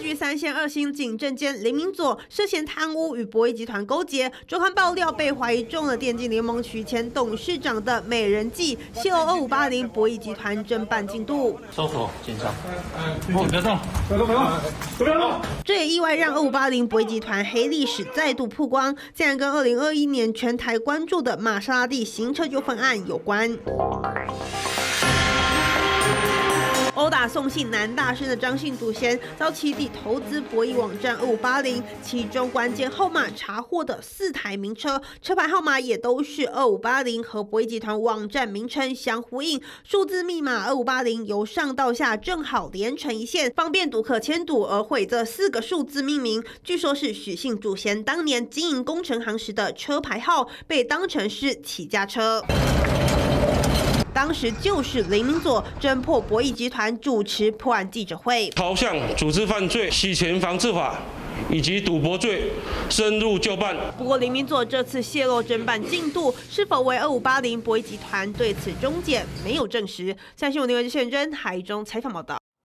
局三线二星警政监林明佐涉嫌贪污与博弈集团勾结，周刊爆料被怀疑中了电竞联盟取前董事长的美人计，泄露2580博弈集团侦办进度。搜索线上，不要动，不要动，不要动。这也意外让2580博弈集团黑历史再度曝光，竟然跟2021年全台关注的玛莎拉蒂行车纠纷案有关。 殴打送信男大生的张姓祖先遭其弟投资博弈网站2580，其中关键号码查获的4台名车，车牌号码也都是2580和博弈集团网站名称相呼应，数字密码2580由上到下正好连成一线，方便赌客签赌而会这4个数字命名。据说是许姓祖先当年经营工程行时的车牌号，被当成是起家车。 当时就是林明佐侦破博弈集团主持破案记者会，朝向组织犯罪、洗钱防治法以及赌博罪深入就办。不过，林明佐这次泄露侦办进度是否为2580博弈集团对此终结，没有证实。三新闻台记者郑珍台中采访报道。